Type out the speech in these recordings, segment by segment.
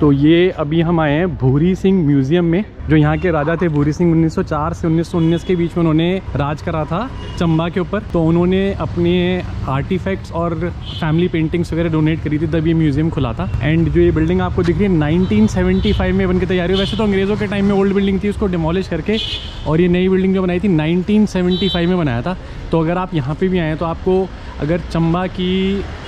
तो ये अभी हम आए हैं भूरी सिंह म्यूजियम में, जो यहाँ के राजा थे भूरी सिंह 1904 से 1919 के बीच में उन्होंने राज करा था चंबा के ऊपर। तो उन्होंने अपने आर्टिफैक्ट्स और फैमिली पेंटिंग्स वगैरह डोनेट करी थी, तब ये म्यूजियम खुला था। एंड जो ये बिल्डिंग आपको दिख रही है 1975 में बनकर तैयारी हुई। वैसे तो अंग्रेज़ों के टाइम में ओल्ड बिल्डिंग थी, उसको डिमोलिश करके और ये नई बिल्डिंग जो बनाई थी 1975 में बनाया था। तो अगर आप यहाँ पर भी आएँ तो आपको अगर चंबा की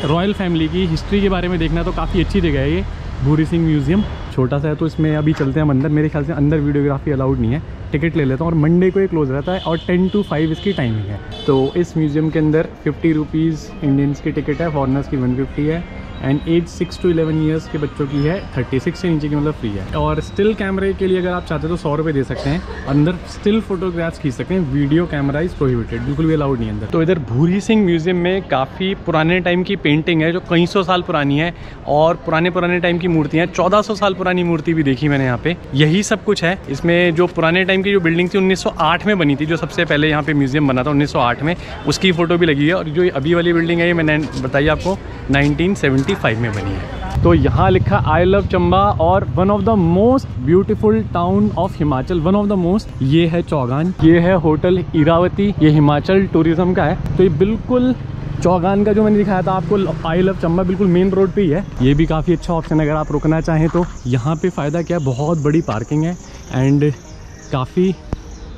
रॉयल फैमिली की हिस्ट्री के बारे में देखना है तो काफ़ी अच्छी जगह है ये भूरी सिंह म्यूजियम। छोटा सा है तो इसमें अभी चलते हैं अंदर। मेरे ख्याल से अंदर वीडियोग्राफी अलाउड नहीं है, टिकट ले लेता हूँ। और मंडे को ये क्लोज रहता है और 10 to 5 इसकी टाइमिंग है। तो इस म्यूज़ियम के अंदर 50 रुपीज़ इंडियंस की टिकट है, फॉरनर्स की 150 है, एंड एज 6 to 11 ईयर्स के बच्चों की है, 36 से नीचे की मतलब फ्री है। और स्टिल कैमरे के लिए अगर आप चाहते हो तो 100 रुपये दे सकते हैं। अंदर स्टिल फोटोग्राफ्स खींच सकते हैं, वीडियो कैमरा इज प्रोहिबिटेड, बिल्कुल भी अलाउड नहीं अंदर। तो इधर भूरी सिंह म्यूजियम में काफ़ी पुराने टाइम की पेंटिंग है जो कई सौ साल पुरानी है, और पुराने टाइम की मूर्तियाँ, 1400 साल पुरानी मूर्ति भी देखी मैंने यहाँ पे। यही सब कुछ है इसमें। जो पुराने टाइम की जो बिल्डिंग थी 1908 में बनी थी, जो सबसे पहले यहाँ पे म्यूजियम बना था 1908 में, उसकी फ़ोटो भी लगी है। और जो अभी वाली बिल्डिंग है ये मैंने बताई आपको 1975 में बनी है। तो यहाँ लिखा आई लव चंबा और one of the most beautiful town of Himachal, one of the most. ये है चौगान, ये है होटल इरावती, ये हिमाचल टूरिज्म का है। तो ये बिल्कुल चौगान का जो मैंने दिखाया था आपको आई लव चंबा, बिल्कुल मेन रोड पे ही है। ये भी काफ़ी अच्छा ऑप्शन है अगर आप रुकना चाहें तो। यहाँ पे फ़ायदा क्या है, बहुत बड़ी पार्किंग है एंड काफ़ी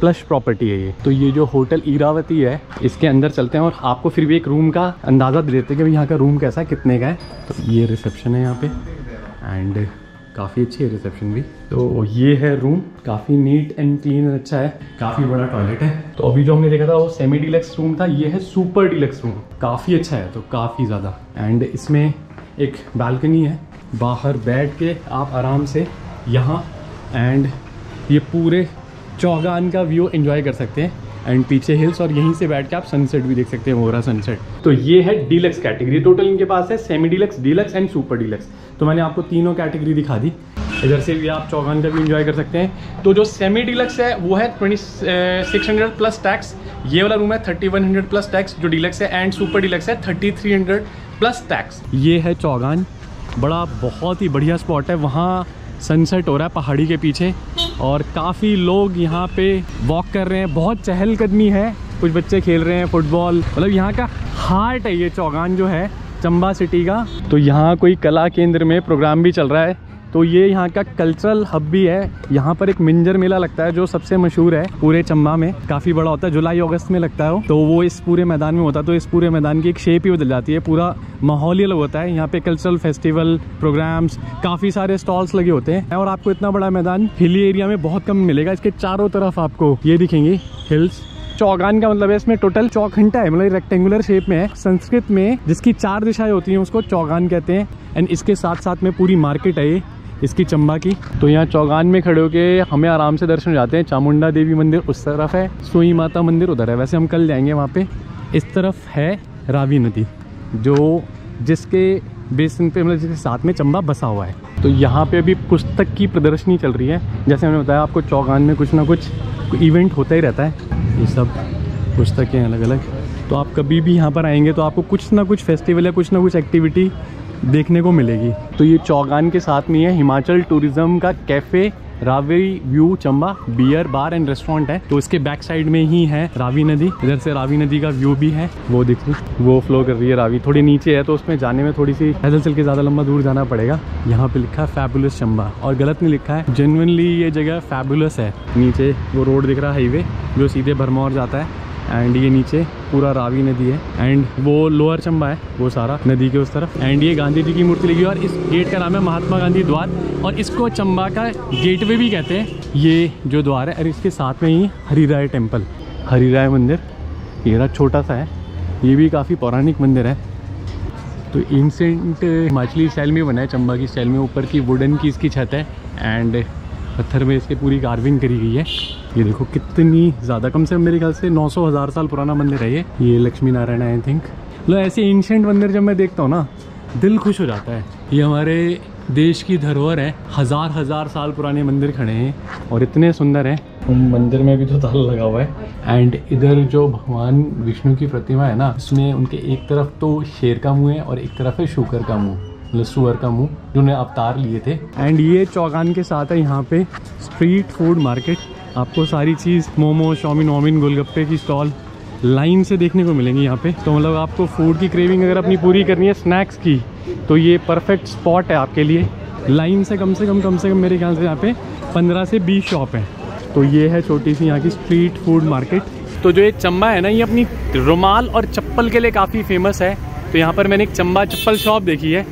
प्लश प्रॉपर्टी है ये। तो ये जो होटल इरावती है इसके अंदर चलते हैं और आपको फिर भी एक रूम का अंदाज़ा दे देते हैं कि यहाँ का रूम कैसा है, कितने का है। तो ये रिसेप्शन है यहाँ पर एंड काफ़ी अच्छी है रिसेप्शन भी। तो ये है रूम, काफ़ी नीट एंड क्लीन एंड अच्छा है। काफ़ी बड़ा टॉयलेट है। तो अभी जो हमने देखा था वो सेमी डिलक्स रूम था, ये है सुपर डिलक्स रूम, काफ़ी अच्छा है। तो काफ़ी ज़्यादा, एंड इसमें एक बालकनी है, बाहर बैठ के आप आराम से यहाँ एंड ये पूरे चौगान का व्यू एंजॉय कर सकते हैं। एंड पीछे हिल्स, और यहीं से बैठ के आप सनसेट भी देख सकते हैं, मोहरा सनसेट। तो ये है डीलक्स कैटेगरी। टोटल इनके पास है semi deluxe, deluxe and super deluxe. तो मैंने आपको तीनों कैटेगरी दिखा दी। इधर से भी आप चौगान का भी एंजॉय कर सकते हैं। तो जो सेमी डीलक्स है वो है 2600 प्लस टैक्स, ये वाला रूम है 3100 प्लस टैक्स जो डीलक्स है, एंड सुपर डीलक्स है 3300 प्लस टैक्स। ये है चौगान, बड़ा बहुत ही बढ़िया स्पॉट है। वहाँ सनसेट हो रहा है पहाड़ी के पीछे, और काफ़ी लोग यहाँ पे वॉक कर रहे हैं, बहुत चहलकदमी है, कुछ बच्चे खेल रहे हैं फुटबॉल। मतलब यहाँ का हार्ट है ये चौगान जो है चंबा सिटी का। तो यहाँ कोई कला केंद्र में प्रोग्राम भी चल रहा है, तो ये यहाँ का कल्चरल हब भी है। यहाँ पर एक मिंजर मेला लगता है जो सबसे मशहूर है पूरे चंबा में, काफ़ी बड़ा होता है, जुलाई अगस्त में लगता है। तो वो इस पूरे मैदान में होता है, तो इस पूरे मैदान की एक शेप ही बदल जाती है, पूरा माहौल ही अलग होता है। यहाँ पे कल्चरल फेस्टिवल प्रोग्राम्स, काफ़ी सारे स्टॉल्स लगे होते हैं, और आपको इतना बड़ा मैदान हिली एरिया में बहुत कम मिलेगा। इसके चारों तरफ आपको ये दिखेंगी हिल्स। चौगान का मतलब है इसमें टोटल चौखंटा है, मतलब रेक्टेंगुलर शेप में है। संस्कृत में जिसकी 4 दिशाएँ होती हैं उसको चौगान कहते हैं। एंड इसके साथ साथ में पूरी मार्केट है ये इसकी चंबा की। तो यहाँ चौगान में खड़े होके हमें आराम से दर्शन हो जाते हैं। चामुंडा देवी मंदिर उस तरफ है, सुई माता मंदिर उधर है, वैसे हम कल जाएंगे वहाँ पे। इस तरफ है रावी नदी जो जिसके बेसिन पे, मतलब जिसके साथ में चंबा बसा हुआ है। तो यहाँ पे अभी पुस्तक की प्रदर्शनी चल रही है। जैसे हमने बताया आपको चौगान में कुछ ना कुछ इवेंट होता ही रहता है, ये सब पुस्तकें अलग अलग। तो आप कभी भी यहाँ पर आएँगे तो आपको कुछ ना कुछ फेस्टिवल या कुछ ना कुछ एक्टिविटी देखने को मिलेगी। तो ये चौगान के साथ में है हिमाचल टूरिज्म का cafe Ravi view Chamba, beer bar and restaurant है। तो इसके बैक साइड में ही है रावी नदी, इधर से रावी नदी का व्यू भी है, वो देखिए वो फ्लो कर रही है। रावी थोड़ी नीचे है तो उसमें जाने में थोड़ी सी पैदल चल के ज़्यादा लंबा दूर जाना पड़ेगा। यहाँ पे लिखा है फैबुलस चंबा, और गलत नहीं लिखा है, जेन्युइनली ये जगह फैबुलस है। नीचे वो रोड दिख रहा है हाईवे जो सीधे भरमौर जाता है, एंड ये नीचे पूरा रावी नदी है, एंड वो लोअर चंबा है वो सारा नदी के उस तरफ। एंड ये गांधी जी की मूर्ति लगी है, और इस गेट का नाम है महात्मा गांधी द्वार, और इसको चंबा का गेटवे भी कहते हैं ये जो द्वार है। और इसके साथ में ही हरिराय टेम्पल, हरिराय मंदिर, ये रहा छोटा सा है, ये भी काफ़ी पौराणिक मंदिर है। तो एंशिएंट हिमाचली स्टाइल में बना है, चंबा की स्टाइल में। ऊपर की वुडन की इसकी छत है एंड पत्थर में इसकी पूरी कार्विंग करी गई है। ये देखो कितनी ज़्यादा, कम से कम मेरे ख्याल से 900,000 साल पुराना मंदिर है ये लक्ष्मी नारायण आई थिंक। मतलब ऐसे एंशिएंट मंदिर जब मैं देखता हूँ ना दिल खुश हो जाता है। ये हमारे देश की धरोहर है, हज़ार साल पुराने मंदिर खड़े हैं और इतने सुंदर हैं। मंदिर में भी तो ताला लगा हुआ है। एंड इधर जो भगवान विष्णु की प्रतिमा है ना, उसमें उनके एक तरफ तो शेर का मुँह है और एक तरफ है शूकर का मुँह। लस्सुअर का मुंह जिन्होंने अवतार लिए थे। एंड ये चौगान के साथ है यहाँ पे स्ट्रीट फूड मार्केट। आपको सारी चीज़ मोमो, चाउमीन वामिन, गोलगप्पे की स्टॉल लाइन से देखने को मिलेंगी यहाँ पे। तो मतलब आपको फूड की क्रेविंग अगर अपनी पूरी करनी है, स्नैक्स की, तो ये परफेक्ट स्पॉट है आपके लिए। लाइन से कम से कम मेरे ख्याल से यहाँ पे 15 से 20 शॉप हैं। तो ये है छोटी सी यहाँ की स्ट्रीट फूड मार्केट। तो जो ये चंबा है ना, ये अपनी रुमाल और चप्पल के लिए काफ़ी फेमस है। तो यहाँ पर मैंने एक चंबा चप्पल शॉप देखी है,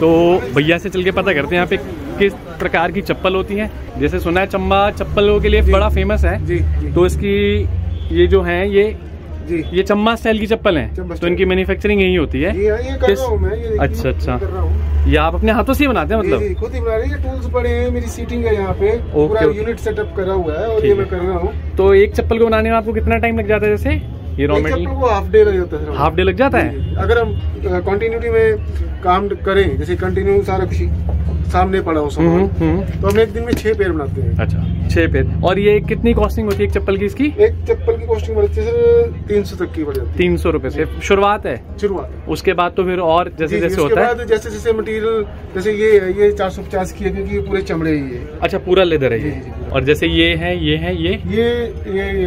तो भैया से चल के पता करते हैं यहाँ पे किस प्रकार की चप्पल होती है। जैसे सुना है चंबा चप्पलों के लिए बड़ा फेमस है जी। तो इसकी ये जो है ये चंबा स्टाइल की चप्पल है, तो इनकी मैन्युफैक्चरिंग यही होती है। ये अच्छा, ये आप अपने हाथों से ही बनाते हैं? मतलब खुद ही बना रहे हैं, टूल्स पड़े हैं, मेरी सीटिंग है यहाँ पे, पूरा यूनिट सेटअप करा हुआ है और ये मैं कर रहा हूँ। तो एक चप्पल को बनाने में आपको कितना टाइम लग जाता है? जैसे ये रॉ मटेरियल को हाफ डे लग जाता है। अगर हम कंटिन्यूटी में काम करें, जैसे कंटिन्यू सारा कुछ सामने पड़ा हो सामान, तो हम एक दिन में 6 पेयर बनाते हैं। अच्छा, 6 पेयर। और ये कितनी कॉस्टिंग होती है एक चप्पल की? इसकी एक चप्पल की कॉस्टिंग बढ़ती है 300 तक की, बढ़ जाती है। 300 रुपए से शुरुआत है। उसके बाद तो फिर और जैसे होता है, जैसे मटेरियल, जैसे ये 450 की है क्योंकि ये पूरे चमड़े ही है। अच्छा, पूरा लेदर है ये। और जैसे ये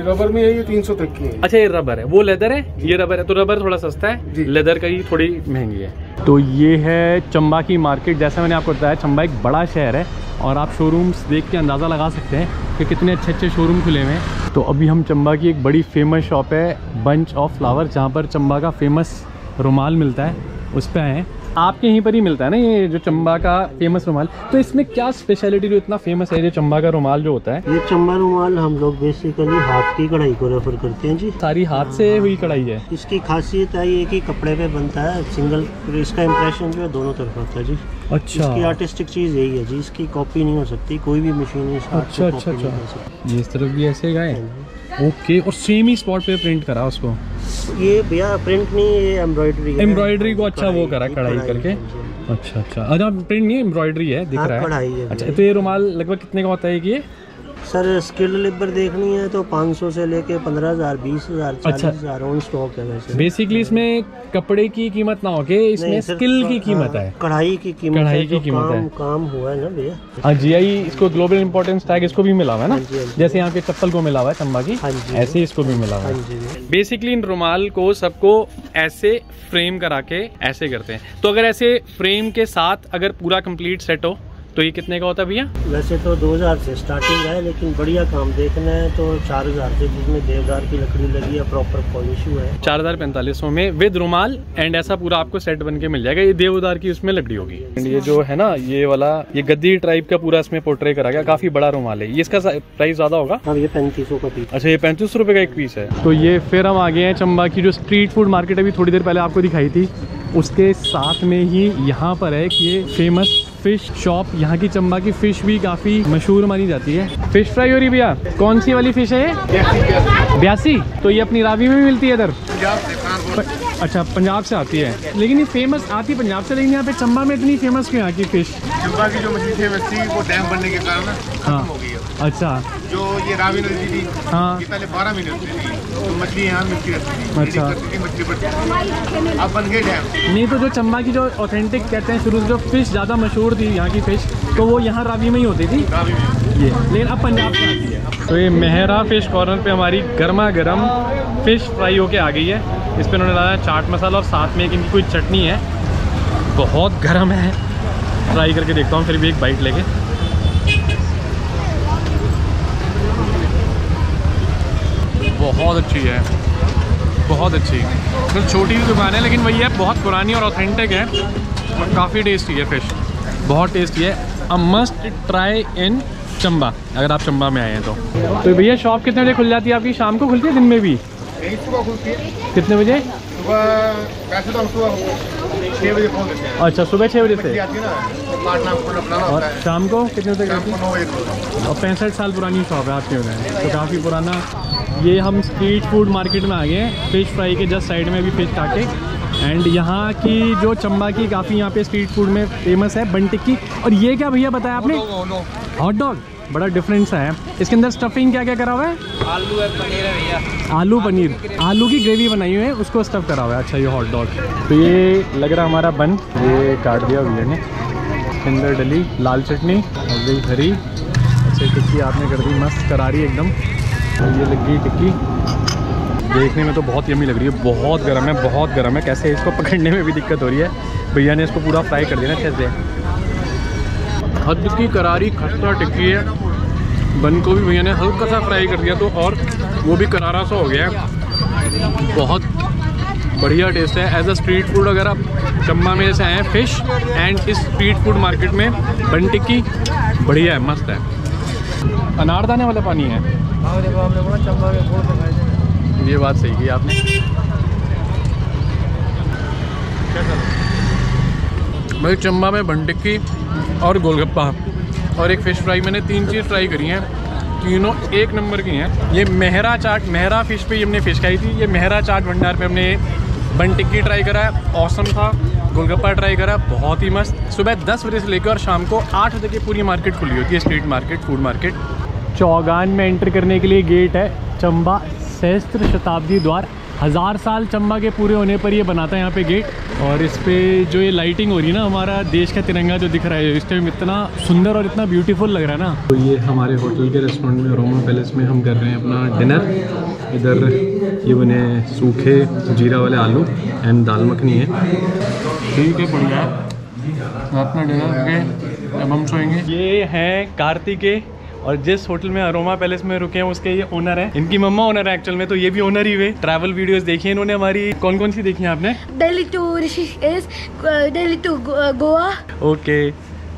रबर में है, ये 300 तक की है। अच्छा, ये रबर है, वो लेदर है, ये रबर है। तो रबर थोड़ा सस्ता है, लेदर का ही थोड़ी महंगी है। तो ये है चंबा की मार्केट। जैसा मैंने आपको बताया, चंबा एक बड़ा शहर है और आप शोरूम्स देख के अंदाज़ा लगा सकते हैं कि कितने अच्छे अच्छे शोरूम खुले हुए हैं। तो अभी हम चंबा की एक बड़ी फेमस शॉप है, बंच ऑफ फ्लावर, जहाँ पर चंबा का फेमस रुमाल मिलता है, उस पर आए हैं। आपके यहीं पर ही मिलता है ना ये जो चंबा का फेमस रुमाल? तो इसमें क्या स्पेशलिटी जो इतना फेमस है, जो चंबा का रुमाल जो होता है? ये चंबा रुमाल हम लोग बेसिकली हाथ की कढ़ाई को रेफर करते हैं जी। सारी हाथ से हुई कढ़ाई है। इसकी खासियत है ये कि कपड़े पे बनता है, सिंगल इसका इम्प्रेशन जो है दोनों तरफ होता है जी। अच्छा, इसकी आर्टिस्टिक चीज़ यही है जी, इसकी कॉपी नहीं हो सकती कोई भी मशीन। अच्छा, इस तरफ भी ऐसे गए, ओके। और सेम ही स्पॉट पे प्रिंट करा उसको? ये भैया प्रिंट नहीं, ये एम्ब्रॉयडरी को। अच्छा, वो करा कढ़ाई करके। अच्छा, प्रिंट नहीं, एम्ब्रॉयडरी है, दिख रहा है। अच्छा, तो ये रुमाल लगभग कितने का होता है ये? सर, स्किल्ड लेबर देखनी है तो 500 से लेके 15,000, 20,000, 40,000 ऑन स्टॉक है वैसे। बेसिकली इसमें कपड़े की कीमत ना हो के इसमें स्किल की कीमत है, कढ़ाई की कीमत है। काम हुआ है ना भैया। हाँ जी, आई इसको ग्लोबल इम्पोर्टेंस टैग इसको भी मिला हुआ है ना, जैसे यहाँ के चप्पल को मिला हुआ है चंबा की, ऐसे ही इसको भी मिला हुआ है। बेसिकली इन रुमाल को सबको ऐसे फ्रेम करा के ऐसे करते हैं। तो अगर ऐसे फ्रेम के साथ अगर पूरा कम्प्लीट सेट हो तो ये कितने का होता है भैया? वैसे तो 2000 से स्टार्टिंग है, लेकिन बढ़िया काम देखना है तो 4000 से, जिसमें देवदार की लकड़ी लगी है, प्रॉपर पॉलिश हुआ है। 4500 में विद रुमाल एंड ऐसा पूरा आपको सेट बन के मिल जाएगा। ये देवदार की उसमें लकड़ी होगी। ये जो है ना, ये वाला, ये गद्दी टाइप का पूरा इसमें पोर्ट्रे करा गया, काफी बड़ा रुमाल है। ये इसका प्राइस ज्यादा होगा? हाँ, ये 3500 का पीस। अच्छा, ये 3500 रुपए का एक पीस है। तो ये फिर हम आ गए हैं चंबा की जो स्ट्रीट फूड मार्केट अभी थोड़ी देर पहले आपको दिखाई थी, उसके साथ में ही यहाँ पर है कि ये फेमस फिश शॉप। यहाँ की चंबा की फिश भी काफी मशहूर मानी जाती है। फिश फ्राई हो रही भैया, कौन सी वाली फिश है ये? ब्यासी। तो ये अपनी रावी में भी मिलती है इधर? अच्छा, पंजाब से आती है, लेकिन ये फेमस आती पंजाब से, लेकिन यहाँ पे चंबा में इतनी फेमस क्यों? यहाँ की फिश, चंबा की जो मछली फेमस थी वो डैम बनने के कारण खत्म हो गई है। अच्छा, जो ये रावी नदी थी, हाँ, पहले 12 महीने होती थी तो मछली यहाँ मिलती रहती थी। मछली अब बन गए डैम। नहीं तो जो चंबा की जो ऑथेंटिक कहते हैं शुरू से जो फिश ज़्यादा मशहूर थी यहाँ की फिश, तो वो यहाँ रावी में ही होती थी, ये, लेकिन अब पंजाब से आती है। तो ये मेहरा फिश कॉर्नर पे हमारी गर्मा गर्म फिश फ्राई होके आ गई है। इस पर उन्होंने डाला चाट मसाला और साथ में एक इनकी कोई चटनी है, बहुत गर्म है। ट्राई करके देखता हूँ फिर भी, एक बाइट लेके। बहुत अच्छी है, बहुत अच्छी। तो छोटी सी दुकान है लेकिन वही है, बहुत पुरानी और ऑथेंटिक है और काफ़ी टेस्टी है फिश, बहुत टेस्टी है। A must try in Chamba, अगर आप चंबा में आए हैं तो भैया शॉप कितने बजे खुल जाती है आपकी? शाम को खुलती है, दिन में भी? सुबह खुलती है। कितने बजे? सुबह 6 बजे। अच्छा, सुबह 6 बजे से और शाम को कितने बजे तक? और 65 साल पुरानी शॉप है आपके उन्हें, तो काफ़ी पुराना। ये हम स्ट्रीट फूड मार्केट में आ गए हैं, फिश फ्राई के जस्ट साइड में भी फिश खाके। एंड यहाँ की जो चंबा की काफ़ी यहाँ पे स्ट्रीट फूड में फेमस है बन टिक्की। और ये क्या भैया बताया आपने? Hot dog. बड़ा डिफरेंस है। इसके अंदर स्टफिंग क्या क्या करा हुआ है? आलू है, पनीर है भैया, आलू पनीर, आलू की ग्रेवी बनाई हुई है, उसको स्टफ करा हुआ है। अच्छा, ये हॉट डॉग। तो ये लग रहा हमारा बन, ये काट दिया भैया ने। इसके अंदर डली लाल चटनी, और गई हरी। अच्छा, टिक्की आपने कर दी मस्त करारी एकदम। और ये लग गई टिक्की, देखने में तो बहुत यमी लग रही है। बहुत गर्म है, बहुत गर्म है। कैसे इसको पकड़ने में भी दिक्कत हो रही है। भैया ने इसको पूरा फ्राई कर दिया अच्छे से। हद की करारी खस्ता टिक्की है। बन को भी भैया ने हल्का सा फ्राई कर दिया तो और वो भी करारा सा हो गया है। बहुत बढ़िया टेस्ट है। एज अ स्ट्रीट फूड अगर आप चंबा में जैसे आएँ फिश एंड इस स्ट्रीट फूड मार्केट में बन टिक्की बढ़िया है, मस्त है। अनारदाने वाला पानी है, ये बात सही की आपने। भाई चंबा में बन टिक्की और गोलगप्पा और एक फ़िश फ्राई, मैंने तीन चीज़ ट्राई करी हैं, तीनों एक नंबर की हैं। ये मेहरा चाट, मेहरा फ़िश पे हमने फ़िश खाई थी। ये मेहरा चाट भंडार पे हमने बन टिक्की ट्राई करा, ऑसम था। गोलगप्पा ट्राई करा, बहुत ही मस्त। सुबह 10 बजे से लेकर और शाम को 8 बजे की पूरी मार्केट खुली होती है, street market, food market. Chaugan में एंटर करने के लिए गेट है। चंबा सहस्त्र शताब्दी द्वार, 1000 साल चंबा के पूरे होने पर ये बनाता है यहाँ पे गेट। और इस पे जो ये लाइटिंग हो रही है ना, हमारा देश का तिरंगा जो दिख रहा है इस टाइम, इतना सुंदर और इतना ब्यूटीफुल लग रहा है ना। तो ये हमारे होटल के रेस्टोरेंट में अरोमा पैलेस में हम कर रहे हैं अपना डिनर। इधर ये बने सूखे जीरा वाले आलू एंड दाल मखनी है। ठीक है, बढ़िया अपना डिनर। अब हम सोएंगे। ये हैं कार्तिक के, और जिस होटल में अरोमा पैलेस में रुके हैं उसके ये ओनर हैं। इनकी मम्मा ओनर है एक्चुअल में, तो ये भी ओनर ही हुए। ट्रैवल वीडियोस देखी हैं इन्होंने हमारी। कौन कौन सी देखी हैं आपने? Delhi to Rishikesh, Delhi to Goa. Okay,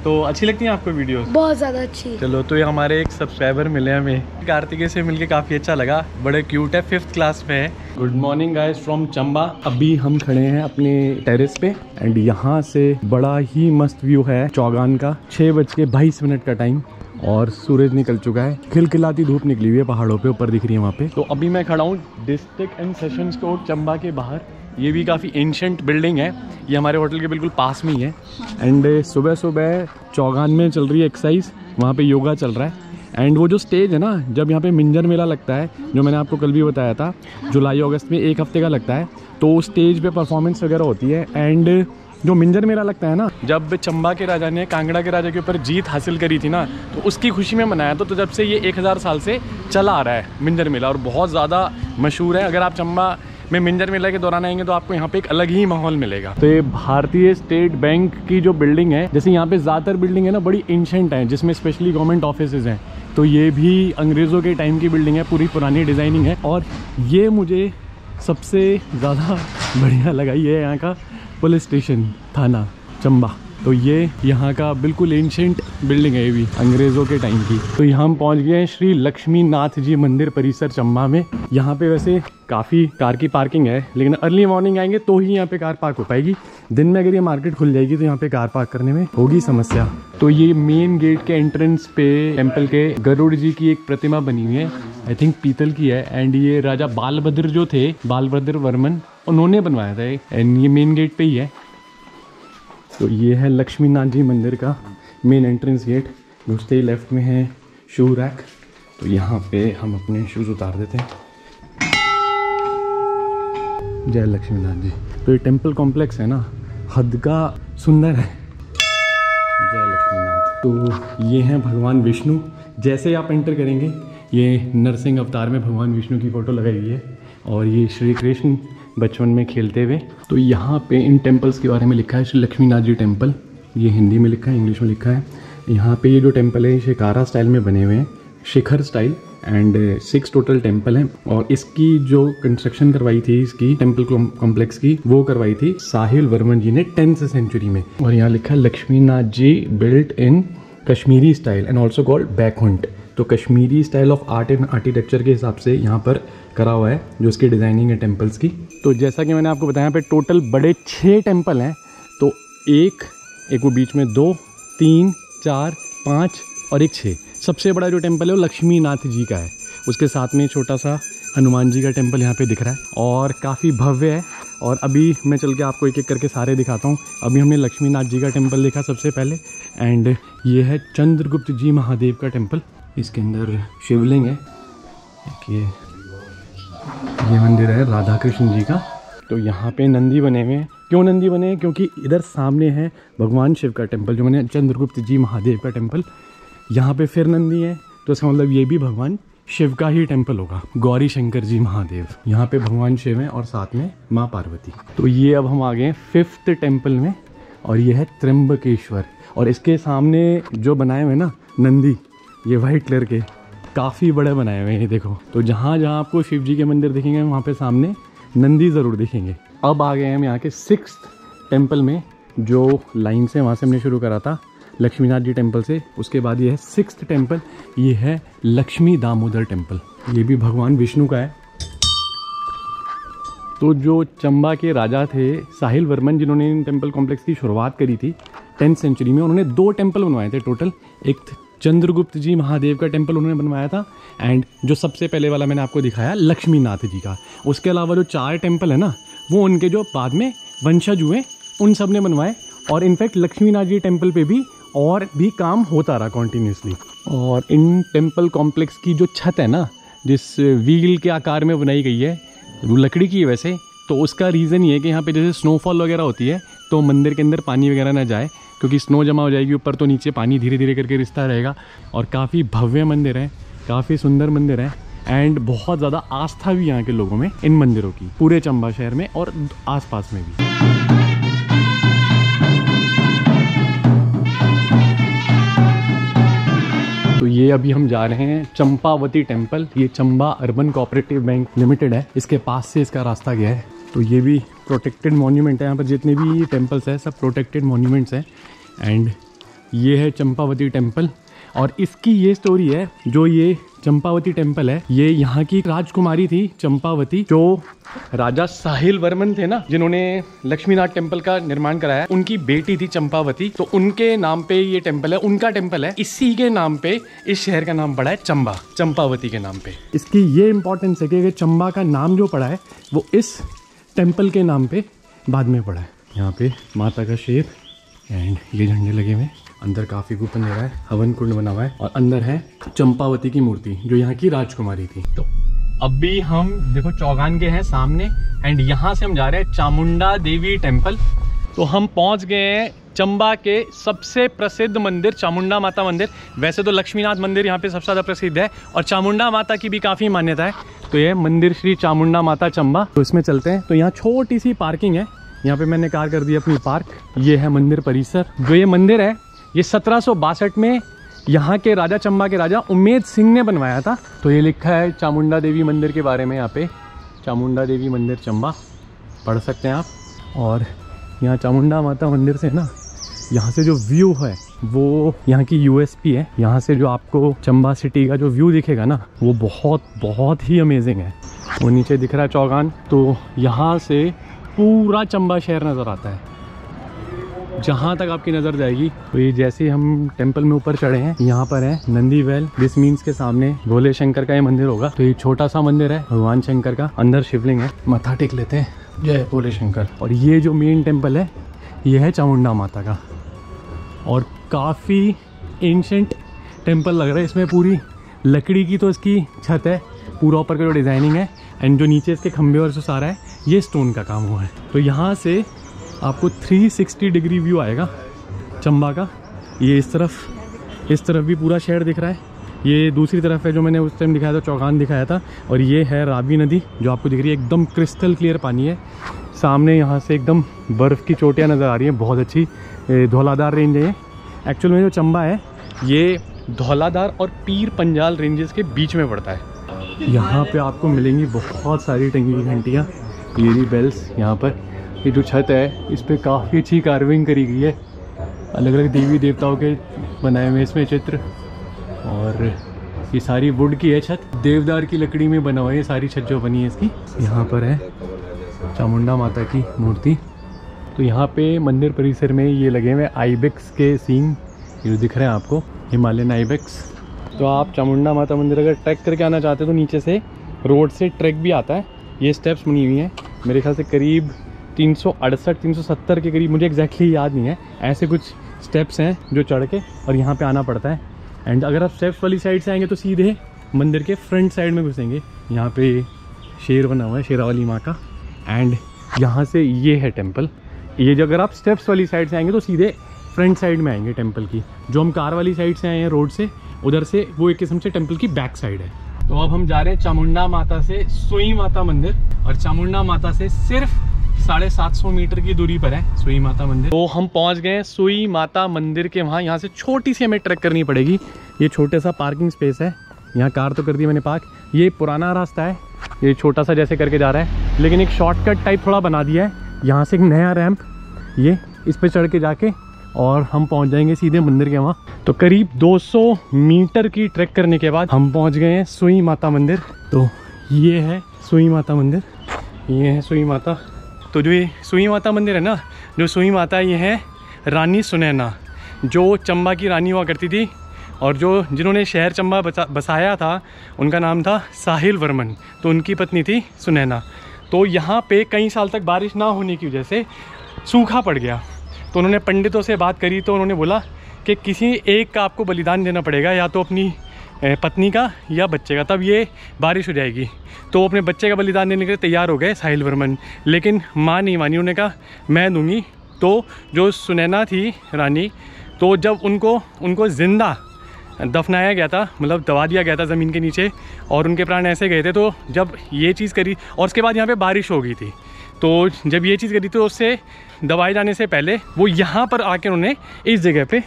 तो अच्छी लगती हैं आपको वीडियोस? बहुत ज़्यादा अच्छी। चलो, तो ये हमारे एक सब्सक्राइबर मिले हमें। कार्तिकेय से मिलके काफ़ी अच्छा लगा, बड़े क्यूट है, 5th क्लास में है। Good morning guys from Chamba. अभी हम खड़े हैं अपने टेरेस पे एंड यहाँ से बड़ा ही मस्त व्यू है चौगान का। 6:22 का टाइम और सूरज निकल चुका है। खिलखिलाती धूप निकली हुई है, पहाड़ों पे ऊपर दिख रही है वहाँ पे। तो अभी मैं खड़ा हूँ district and sessions court Chamba के बाहर। ये भी काफ़ी एंशंट बिल्डिंग है, ये हमारे होटल के बिल्कुल पास में ही है। एंड सुबह सुबह चौगान में चल रही है एक्सरसाइज, वहाँ पे योगा चल रहा है। एंड वो जो स्टेज है ना, जब यहाँ पे मिंजर मेला लगता है, जो मैंने आपको कल भी बताया था, जुलाई अगस्त में 1 हफ्ते का लगता है, तो स्टेज पर परफॉर्मेंस वगैरह होती है। एंड जो मिंजर मेला लगता है ना, जब चंबा के राजा ने कांगड़ा के राजा के ऊपर जीत हासिल करी थी ना, तो उसकी खुशी में मनाया था। तो जब से ये 1000 साल से चला आ रहा है मिंजर मेला, और बहुत ज़्यादा मशहूर है। अगर आप चंबा में मिंजर मेला के दौरान आएंगे तो आपको यहाँ पे एक अलग ही माहौल मिलेगा। तो ये भारतीय स्टेट बैंक की जो बिल्डिंग है, जैसे यहाँ पे ज़्यादातर बिल्डिंग है ना बड़ी एंशंट है, जिसमें स्पेशली गवर्नमेंट ऑफिसेज हैं, तो ये भी अंग्रेज़ों के टाइम की बिल्डिंग है, पूरी पुरानी डिज़ाइनिंग है। और ये मुझे सबसे ज़्यादा बढ़िया लगा, ये यहाँ का पुलिस स्टेशन थाना चंबा। तो ये यहाँ का बिल्कुल एंशंट बिल्डिंग है, ये भी अंग्रेज़ों के टाइम की। तो यहाँ हम पहुँच गए हैं श्री लक्ष्मीनाथ जी मंदिर परिसर चंबा में। यहाँ पे वैसे काफ़ी कार की पार्किंग है, लेकिन अर्ली मॉर्निंग आएंगे तो ही यहाँ पे कार पार्क हो पाएगी। दिन में अगर ये मार्केट खुल जाएगी तो यहाँ पे कार पार्क करने में होगी समस्या। तो ये मेन गेट के एंट्रेंस पे टेम्पल के गरुड़ जी की एक प्रतिमा बनी हुई है, आई थिंक पीतल की है। एंड ये राजा बालभद्र जो थे, बालभद्र वर्मन, उन्होंने बनवाया था। एंड ये मेन गेट पे ही है। तो ये है लक्ष्मीनाथ जी मंदिर का मेन एंट्रेंस गेट। घुसते ही लेफ्ट में है शू रैक, तो यहाँ पे हम अपने शूज़ उतार देते हैं। जय लक्ष्मीनाथ जी। तो ये टेम्पल कॉम्प्लेक्स है ना, हद का सुंदर है। जय लक्ष्मीनाथ। तो ये हैं भगवान विष्णु। जैसे आप एंटर करेंगे, ये नरसिंह अवतार में भगवान विष्णु की फ़ोटो लगाई हुई है, और ये श्री कृष्ण बचपन में खेलते हुए। तो यहाँ पे इन टेम्पल्स के बारे में लिखा है, श्री लक्ष्मीनाथ जी टेम्पल, ये हिंदी में लिखा है, इंग्लिश में लिखा है। यहाँ पे ये जो टेम्पल है शिकारा स्टाइल में बने हुए हैं, शिखर स्टाइल। एंड 6 टोटल टेम्पल हैं, और इसकी जो कंस्ट्रक्शन करवाई थी इसकी टेम्पल कॉम्प्लेक्स की, वो करवाई थी साहिल वर्मन जी ने 10th सेंचुरी में। और यहाँ लिखा है Laxminath ji built in Kashmiri style and also called Vaikunth. तो Kashmiri style of art and architecture के हिसाब से यहाँ पर करा हुआ है जो इसकी डिज़ाइनिंग है टेम्पल्स की। तो जैसा कि मैंने आपको बताया, यहाँ पे टोटल बड़े 6 टेम्पल हैं। तो एक वो बीच में 2, 3, 4, 5 और 6। सबसे बड़ा जो टेम्पल है वो लक्ष्मीनाथ जी का है, उसके साथ में छोटा सा हनुमान जी का टेम्पल यहाँ पे दिख रहा है, और काफ़ी भव्य है। और अभी मैं चल के आपको एक एक करके सारे दिखाता हूँ। अभी हमने लक्ष्मीनाथ जी का टेम्पल देखा सबसे पहले, एंड ये है चंद्रगुप्त जी महादेव का टेम्पल। इसके अंदर शिवलिंग है। ये मंदिर है राधा कृष्ण जी का। तो यहाँ पे नंदी बने हुए हैं। क्यों नंदी बने हैं? क्योंकि इधर सामने है भगवान शिव का टेंपल, जो मैंने चंद्रगुप्त जी महादेव का टेंपल, यहाँ पे फिर नंदी है, तो इसका मतलब ये भी भगवान शिव का ही टेंपल होगा। गौरी शंकर जी महादेव, यहाँ पे भगवान शिव हैं और साथ में माँ पार्वती। तो ये अब हम आ गए हैं फिफ्थ टेंपल में, और ये है त्र्यंबकेश्वर। और इसके सामने जो बनाए हुए ना नंदी, ये वाइट कलर के काफ़ी बड़े बनाए हुए हैं, देखो। तो जहाँ जहाँ आपको शिव जी के मंदिर दिखेंगे वहाँ पे सामने नंदी ज़रूर दिखेंगे। अब आ गए हम यहाँ के सिक्स्थ टेंपल में, जो लाइन से वहाँ से हमने शुरू करा था लक्ष्मीनाथ जी टेंपल से। उसके बाद ये है सिक्स्थ टेंपल, ये है लक्ष्मी दामोदर टेंपल, ये भी भगवान विष्णु का है। तो जो चंबा के राजा थे साहिल वर्मन, जिन्होंने इन टेंपल कॉम्प्लेक्स की शुरुआत करी थी 10th सेंचुरी में, उन्होंने 2 टेंपल बनवाए थे टोटल। एक चंद्रगुप्त जी महादेव का टेंपल उन्होंने बनवाया था, एंड जो सबसे पहले वाला मैंने आपको दिखाया लक्ष्मीनाथ जी का। उसके अलावा जो 4 टेंपल है ना, वो उनके जो बाद में वंशज हुए उन सब ने बनवाए। और इनफैक्ट लक्ष्मीनाथ जी टेंपल पे भी और भी काम होता रहा कॉन्टीन्यूसली। और इन टेंपल कॉम्प्लेक्स की जो छत है ना, जिस व्हील के आकार में बनाई गई है, वो लकड़ी की है वैसे, तो उसका रीज़न ये है कि यहाँ पे जैसे स्नोफॉल वगैरह होती है तो मंदिर के अंदर पानी वगैरह ना जाए, क्योंकि स्नो जमा हो जाएगी ऊपर, तो नीचे पानी धीरे धीरे करके रिश्ता रहेगा। और काफ़ी भव्य मंदिर है, काफ़ी सुंदर मंदिर है, एंड बहुत ज़्यादा आस्था भी यहाँ के लोगों में इन मंदिरों की, पूरे चंबा शहर में और आसपास में भी। तो ये अभी हम जा रहे हैं चंपावती टेंपल, ये Chamba urban cooperative bank limited है, इसके पास से इसका रास्ता गया है। तो ये भी प्रोटेक्टेड मॉन्यूमेंट है, यहाँ पर जितने भी टेंपल्स हैं सब प्रोटेक्टेड मॉन्यूमेंट्स हैं। एंड ये है चंपावती टेंपल, और इसकी ये स्टोरी है, जो ये चंपावती टेंपल है, ये यहाँ की राजकुमारी थी चंपावती, जो राजा साहिल वर्मन थे ना, जिन्होंने लक्ष्मीनाथ टेंपल का निर्माण कराया, उनकी बेटी थी चंपावती, तो उनके नाम पे ये टेंपल है, उनका टेंपल है। इसी के नाम पे इस शहर का नाम पड़ा है चंबा, चंपावती के नाम पे। इसकी ये इम्पोर्टेंस है कि चंबा का नाम जो पड़ा है वो इस टेम्पल के नाम पे बाद में पड़ा है। यहाँ पे माता का शेप एंड ये झंडे लगे हुए, अंदर काफ़ी गुप्त अंधेरा है, हवन कुंड बना हुआ है, और अंदर है चंपावती की मूर्ति जो यहाँ की राजकुमारी थी। तो अभी हम देखो चौगान के हैं सामने, एंड यहाँ से हम जा रहे हैं चामुंडा देवी टेम्पल। तो हम पहुँच गए हैं चंबा के सबसे प्रसिद्ध मंदिर चामुंडा माता मंदिर। वैसे तो लक्ष्मीनाथ मंदिर यहाँ पे सबसे ज़्यादा प्रसिद्ध है, और चामुंडा माता की भी काफ़ी मान्यता है। तो ये मंदिर श्री चामुंडा माता चंबा, तो इसमें चलते हैं। तो यहाँ छोटी सी पार्किंग है, यहाँ पे मैंने कार कर दी अपनी पार्क। ये है मंदिर परिसर। जो ये मंदिर है ये 1762 में यहाँ के राजा, चंबा के राजा उमेद सिंह ने बनवाया था। तो ये लिखा है चामुंडा देवी मंदिर के बारे में, यहाँ पे चामुंडा देवी मंदिर चंबा पढ़ सकते हैं आप। और यहाँ चामुंडा माता मंदिर से ना, यहाँ से जो व्यू है वो यहाँ की यूएसपी है। यहाँ से जो आपको चंबा सिटी का जो व्यू दिखेगा ना, वो बहुत बहुत ही अमेजिंग है। वो नीचे दिख रहा है चौगान, तो यहाँ से पूरा चंबा शहर नज़र आता है, जहाँ तक आपकी नज़र जाएगी। तो ये जैसे ही हम टेंपल में ऊपर चढ़े हैं, यहाँ पर है नंदी वेल, दिस मीन्स के सामने भोले शंकर का ये मंदिर होगा। तो ये छोटा सा मंदिर है भगवान शंकर का, अंदर शिवलिंग है, माथा टेक लेते हैं, जय भोले शंकर। और ये जो मेन टेम्पल है ये है चामुंडा माता का, और काफ़ी एंशेंट टेम्पल लग रहा है। इसमें पूरी लकड़ी की तो इसकी छत है, पूरा ऊपर का जो डिज़ाइनिंग है, एंड जो नीचे इसके खंभे और जो सारा है ये स्टोन का काम हुआ है। तो यहाँ से आपको 360 डिग्री व्यू आएगा चंबा का। ये इस तरफ भी पूरा शहर दिख रहा है, ये दूसरी तरफ है जो मैंने उस टाइम दिखाया था, चौगान दिखाया था। और ये है रावी नदी, जो आपको दिख रही है, एकदम क्रिस्टल क्लियर पानी है। सामने यहाँ से एकदम बर्फ़ की चोटियाँ नज़र आ रही हैं, बहुत अच्छी धौलाधार रेंज है। एक्चुअल में जो चंबा है ये धौलाधार और पीर पंजाल रेंजेस के बीच में पड़ता है। यहाँ पे आपको मिलेंगी बहुत सारी टंगी की घंटियाँ, येरी बेल्स। यहाँ पर ये जो छत है इस पर काफ़ी अच्छी कार्विंग करी गई है, अलग अलग देवी देवताओं के बनाए हुए इसमें चित्र, और ये सारी वुड की है छत, देवदार की लकड़ी में बना हुआ है ये सारी छत जो बनी है इसकी। यहाँ पर है चामुंडा माता की मूर्ति। तो यहाँ पे मंदिर परिसर में ये लगे हुए आईबेक्स के सीन, ये दिख रहे हैं आपको, हिमालयन आईबेक्स। तो आप चामुंडा माता मंदिर अगर ट्रैक करके आना चाहते हो तो नीचे से रोड से ट्रैक भी आता है। ये स्टेप्स बनी हुई हैं, मेरे ख्याल से करीब 368-370 के करीब, मुझे एग्जैक्टली याद नहीं है, ऐसे कुछ स्टेप्स हैं जो चढ़ के और यहाँ पर आना पड़ता है। एंड अगर आप स्टेप्स वाली साइड से आएंगे तो सीधे मंदिर के फ्रंट साइड में घुसेंगे। यहाँ पे शेर बना हुआ है, शेरावाली माँ का। एंड यहाँ से ये है टेम्पल। ये जो अगर आप स्टेप्स वाली साइड से आएंगे तो सीधे फ्रंट साइड में आएंगे टेम्पल की। जो हम कार वाली साइड से आए हैं रोड से, उधर से वो एक किस्म से टेम्पल की बैक साइड है। तो अब हम जा रहे हैं चामुंडा माता से सुई माता मंदिर, और चामुंडा माता से सिर्फ 750 मीटर की दूरी पर है सुई माता मंदिर। तो हम पहुंच गए सुई माता मंदिर के वहाँ। यहाँ से छोटी सी हमें ट्रैक करनी पड़ेगी। ये छोटा सा पार्किंग स्पेस है, यहाँ कार तो कर दी मैंने पार्क। ये पुराना रास्ता है, ये छोटा सा जैसे करके जा रहा है, लेकिन एक शॉर्टकट टाइप थोड़ा बना दिया है। यहाँ से एक नया रैंप, ये इस पर चढ़ के जाके और हम पहुंच जाएंगे सीधे मंदिर के वहाँ। तो करीब 200 मीटर की ट्रैक करने के बाद हम पहुंच गए हैं सुई माता मंदिर। तो ये है सुई माता मंदिर, ये है सुई माता। तो जो ये सुई माता मंदिर है ना, जो सुई माता, ये है रानी सुनैना, जो चंबा की रानी हुआ करती थी, और जो जिन्होंने शहर चंबा बसाया था उनका नाम था साहिल वर्मन, तो उनकी पत्नी थी सुनैना। तो यहाँ पे कई साल तक बारिश ना होने की वजह से सूखा पड़ गया। तो उन्होंने पंडितों से बात करी, तो उन्होंने बोला कि किसी एक का आपको बलिदान देना पड़ेगा, या तो अपनी पत्नी का या बच्चे का, तब ये बारिश हो जाएगी। तो अपने बच्चे का बलिदान देने के लिए तैयार हो गए साहिल वर्मन, लेकिन माँ नहीं मानी। उन्होंने कहा मैं दूँगी। तो जो सुनैना थी रानी, तो जब उनको ज़िंदा दफनाया गया था, मतलब दबा दिया गया था ज़मीन के नीचे, और उनके प्राण ऐसे गए थे। तो जब ये चीज़ करी, और उसके बाद यहाँ पे बारिश हो गई थी, तो जब ये चीज़ करी तो उससे दबाए जाने से पहले वो यहाँ पर आके उन्होंने इस जगह पे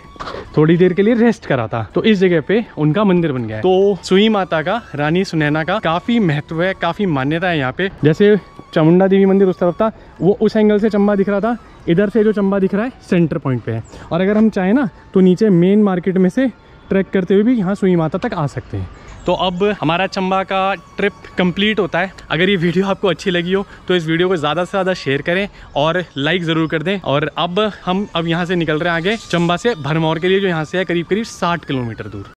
थोड़ी देर के लिए रेस्ट करा था। तो इस जगह पे उनका मंदिर बन गया। तो सुई माता का, रानी सुनैना का काफ़ी महत्व है, काफ़ी मान्यता है यहाँ पे। जैसे चामुंडा देवी मंदिर उस तरफ था, वो उस एंगल से चंबा दिख रहा था, इधर से जो चंबा दिख रहा है सेंटर पॉइंट पर है। और अगर हम चाहें ना तो नीचे मेन मार्केट में से ट्रैक करते हुए भी यहाँ सुई माता तक आ सकते हैं। तो अब हमारा चंबा का ट्रिप कंप्लीट होता है। अगर ये वीडियो आपको अच्छी लगी हो तो इस वीडियो को ज़्यादा से ज़्यादा शेयर करें और लाइक ज़रूर कर दें। और अब हम यहाँ से निकल रहे हैं आगे चंबा से भरमौर के लिए, जो यहाँ से है करीब 60 किलोमीटर दूर।